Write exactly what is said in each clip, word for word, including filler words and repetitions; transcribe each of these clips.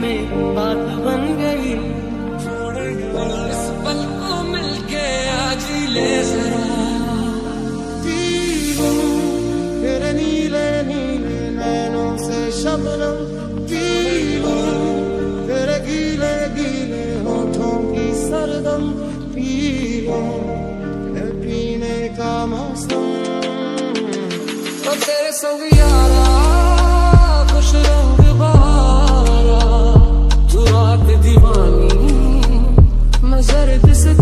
में बात बन गई, इस पल को मिलके आज ही ले जरा तेरे नीले नीले नैनों से शबनम पीवो, तेरे गीले गीले होठों की सरगम पीवो, तेरे पीने का मौसम। तो तेरे संग यारा खुश रंग बारा, तू रात दीवानी मैं जर्द से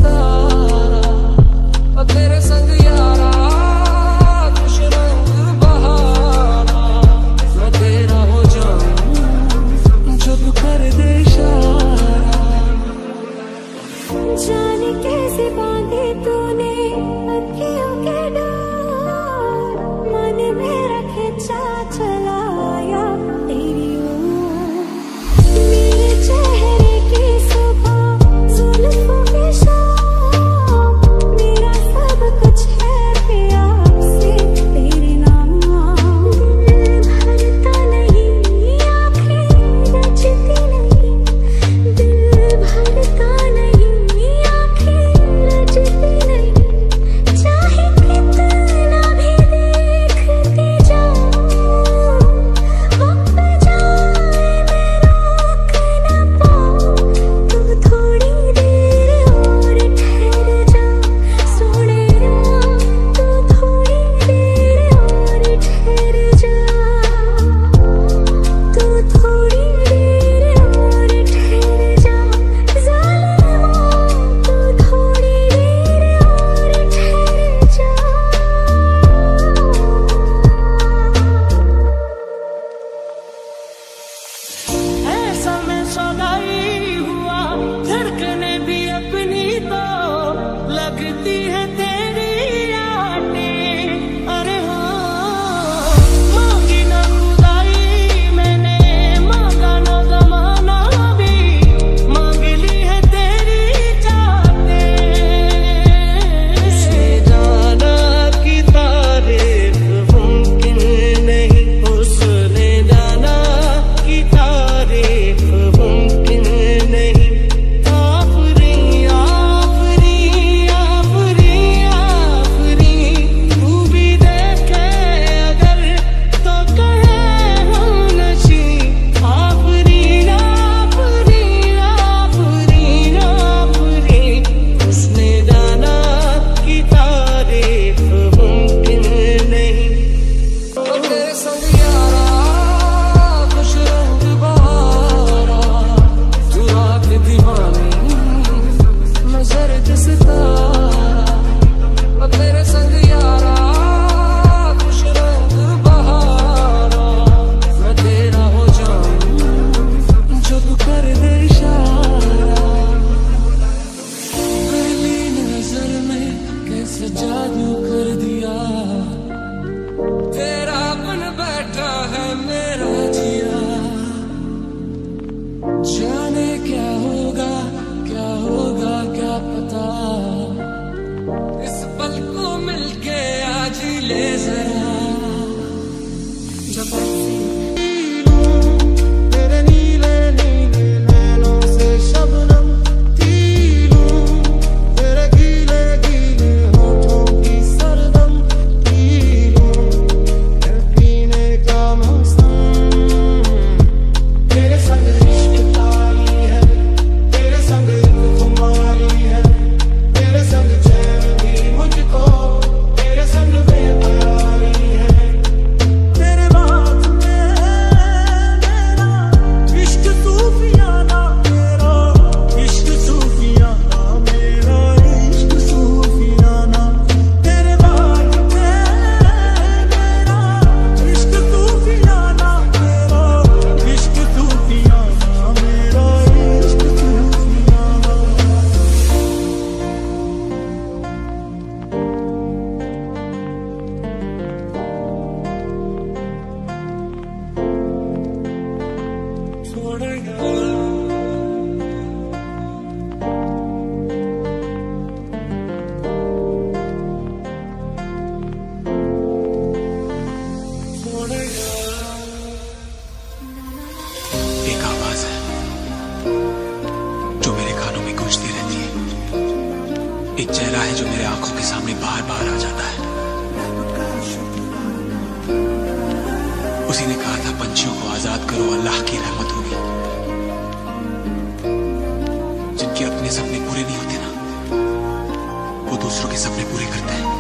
एक चेहरा है जो मेरे आंखों के सामने बार बार आ जाता है। उसी ने कहा था पंछियों को आजाद करो, अल्लाह की रहमत होगी। जिनके अपने सपने पूरे नहीं होते ना, वो दूसरों के सपने पूरे करते हैं।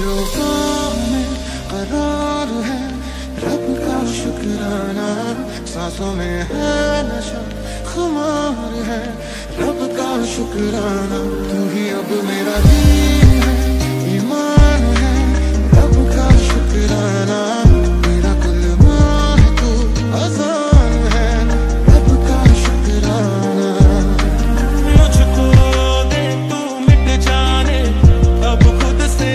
जो सामने करार है, रब का शुक्राना। सांसों में है नशा, खुमार है, रब का शुक्राना। तू ही अब मेरा दीन है, ईमान है, रब का शुक्राना। मेरा कुलमा है तू, अजान है, रब का शुक्राना। मुझको दे तू मिट जाने, अब खुद से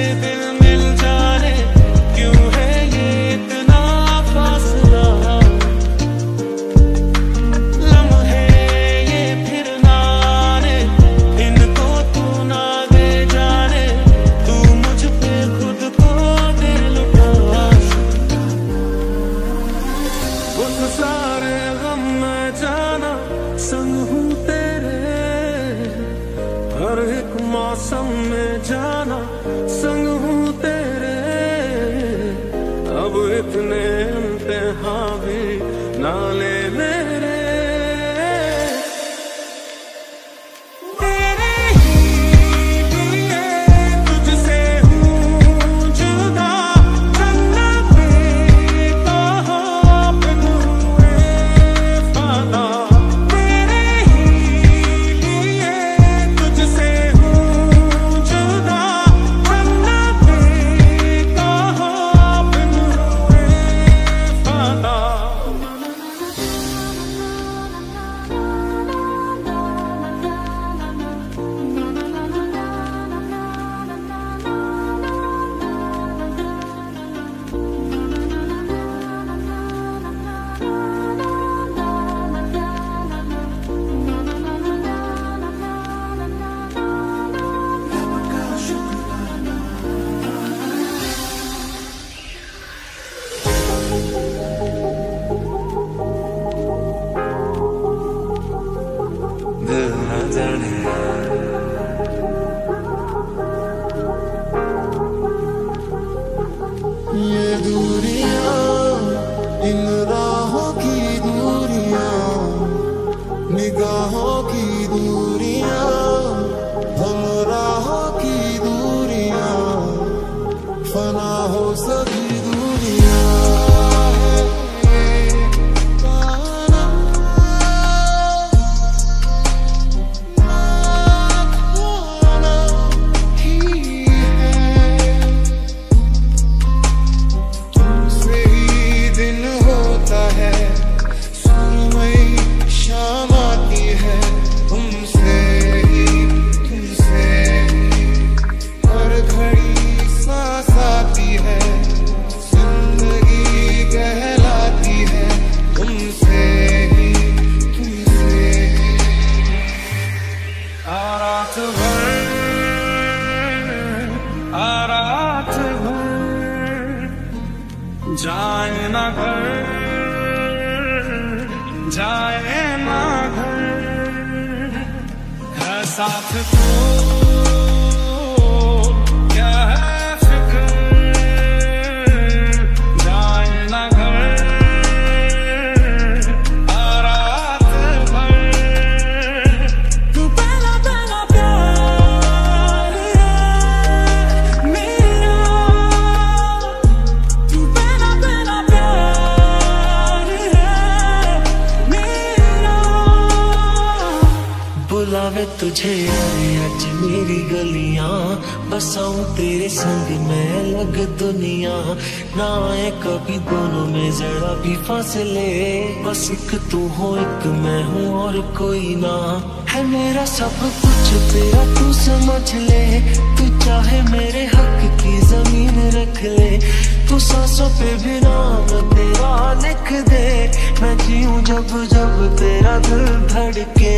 संग हूँ तेरे, हर एक मौसम में जाना संग हूँ तेरे। अब इतने इम्तिहा भी ना ले जाए ना घर जाए ना घर है साथ को बुलावे तुझे आए आज मेरी गलियां, बसाऊं तेरे संग मैं लग दुनिया। ना आए कभी दोनों में जरा भी फासले, बस एक तू हो एक मैं हूँ और कोई ना है। मेरा सब कुछ तेरा तू समझ ले, तू चाहे मेरे हक की जमीन रख ले। तू सांसों पे भी नाम तेरा लिख दे, मैं जीऊं जब जब तेरा दिल धड़के।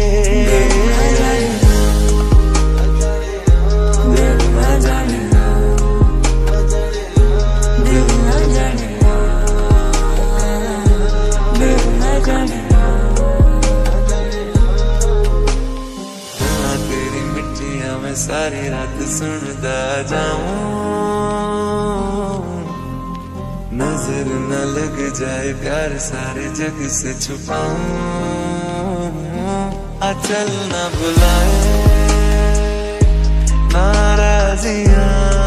सारी रात सुनता जाऊं, नजर न लग जाए प्यार सारे जग से छुपाऊं। अचल न बुलाए नाराजियां।